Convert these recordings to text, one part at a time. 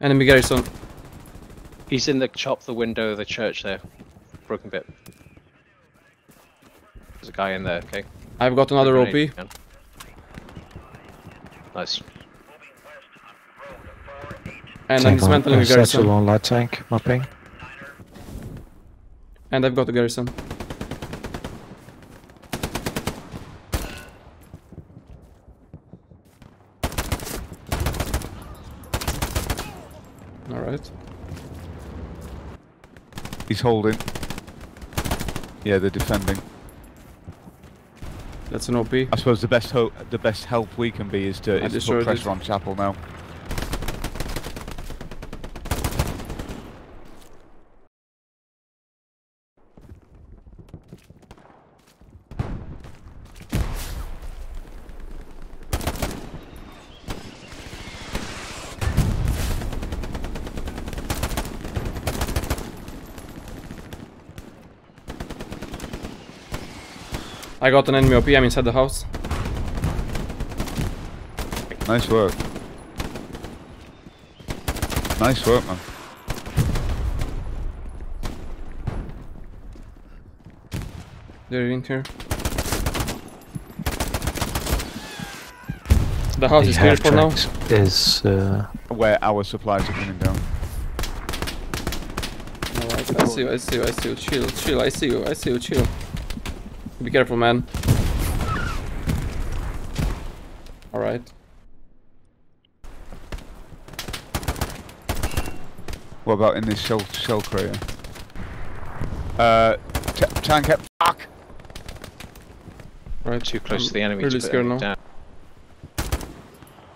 Enemy garrison. He's in the chop, the window of the church there. Broken bit. There's a guy in there, okay. I've got another OP. Down. Nice. And tank I'm dismantling the garrison. Satchel on light tank, mapping. And I've got the garrison. Alright. He's holding. Yeah, they're defending. That's an OP. I suppose the best help we can be is to put pressure on Chapel now. I got an enemy OP, I'm inside the house. Nice work. Nice work, man. They're in here. The house is clear for now. Is, where our supplies are coming down. Alright, I see you, I see you, I see you. Chill, chill, I see you, chill. Be careful, man. Alright. What about in this shell crater? Tank kept. Fuck! Right, too close to the enemy. Really scared now. Down.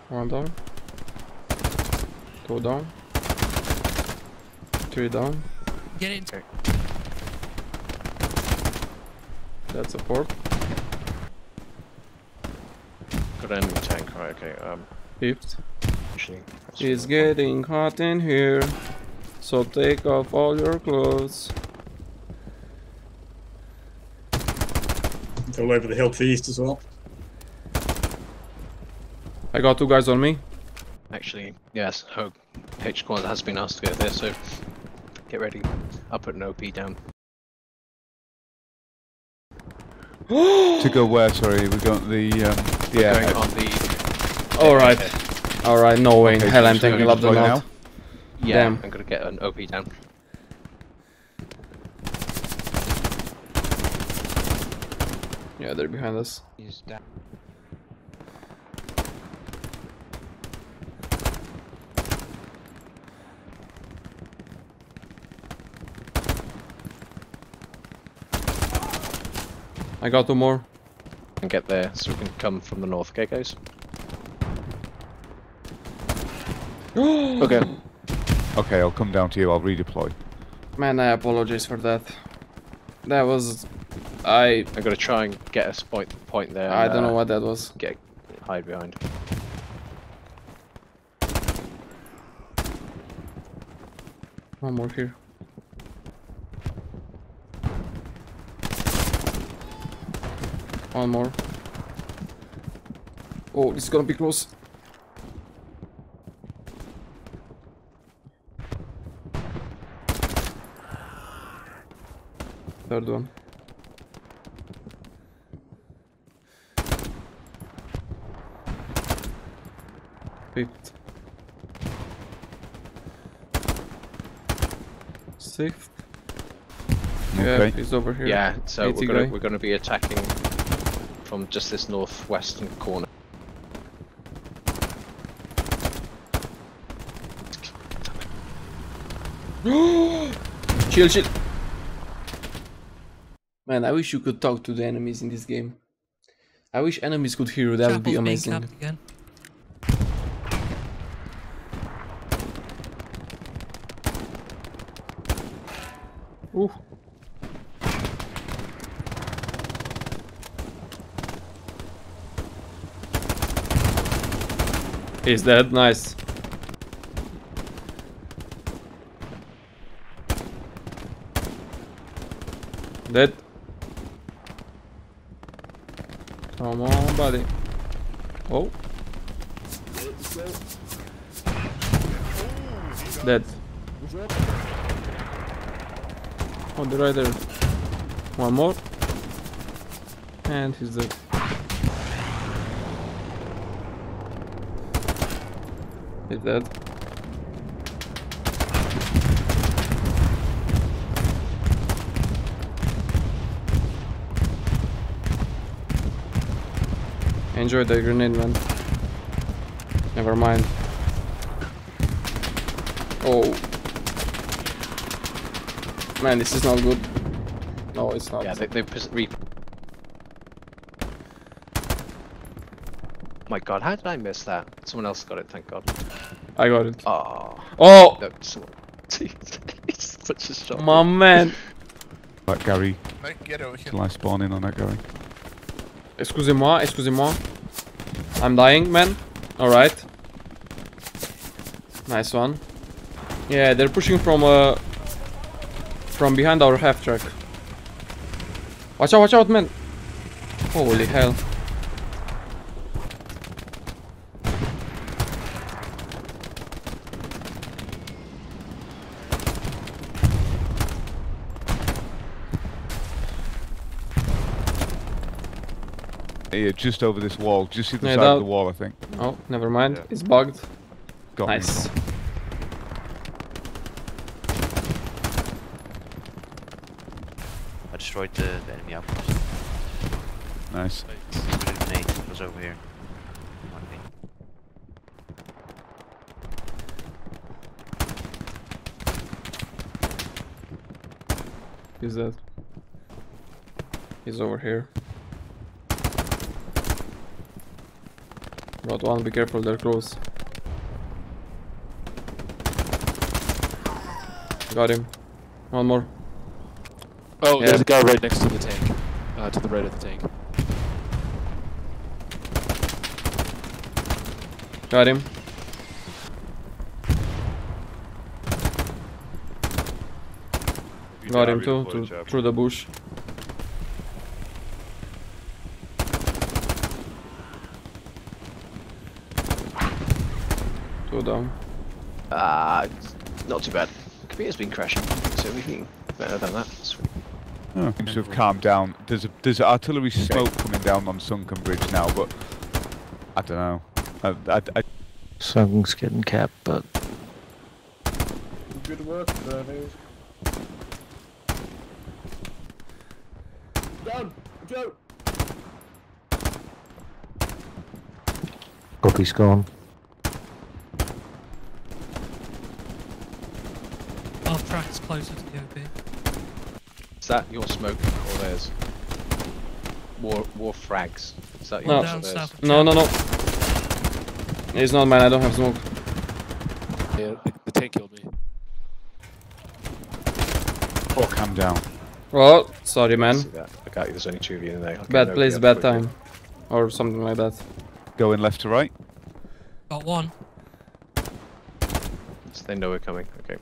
One down. Two down. Three down. Get in. Okay. That's a pork. Good enemy tank, right, okay. Peeped. It's getting hot in here, so take off all your clothes. It's all over the hill to the east as well. I got two guys on me. Actually, yes, H Squad has been asked to go there, so get ready. I'll put an OP down. To go where? Sorry, we're going yeah. On the. Alright, alright. No way. Okay, hell, I'm taking up the now. Yeah, damn. I'm gonna get an OP down. Yeah, they're behind us. He's down. I got two more. And get there, so we can come from the north, okay, guys? Okay. Okay, I'll come down to you, I'll redeploy. Man, I apologize for that. That was... I'm gonna try and get a point there. I don't know what that was. Hide behind. One more here. One more. Oh, this is gonna be close. Third one. Fifth. Sixth. Okay. Yeah, he's over here. Yeah, so we're gonna be attacking from just this northwestern corner. Chill, chill. Man, I wish you could talk to the enemies in this game. I wish enemies could hear you, that would be amazing. Ooh. He's dead, nice. Dead. Come on, buddy. Oh. Dead. Oh, the rider. One more. And he's dead. He's dead. Enjoy the grenade, man. Never mind. Oh. Man, this is not good. No, it's not. Yeah, they my god, how did I miss that? Someone else got it, thank god. I got it. Oh. Oh! No, someone... it's such a shot. My man! That Gary. Get over here. Can I spawn in on that Gary? Excusez-moi, excusez-moi. I'm dying, man. Alright. Nice one. Yeah, they're pushing from behind our half track. Watch out, man. Holy hell. Yeah, just over this wall. Just see the side of the wall, I think. Oh, never mind. Yeah. It's bugged. Got nice. Me. I destroyed the enemy outpost. Nice. It was over here. He's dead. He's over here. Got one, be careful, they're close. Got him. One more. Oh, yeah. There's a guy right next to the tank. To the right of the tank. Got him. Got him too, through the bush. Down. Not too bad. The computer's been crashing, so we can better than that. Sweet. Oh, seems to have calmed down. There's artillery smoke coming down on Sunken Bridge now, but I don't know. Sunken's getting capped, but good work, Dave. Down, Joe. Copy's gone. Track's closer to the OP. Is that your smoke or theirs? War frags. Is that yours or theirs? No. It's not mine, I don't have smoke. Yeah, the tank killed me. Oh, calm down. Well, sorry man. I got you, there's only two of you in there. Bad place, bad time. Or something like that. Going left to right. Got one. So they know we're coming, okay.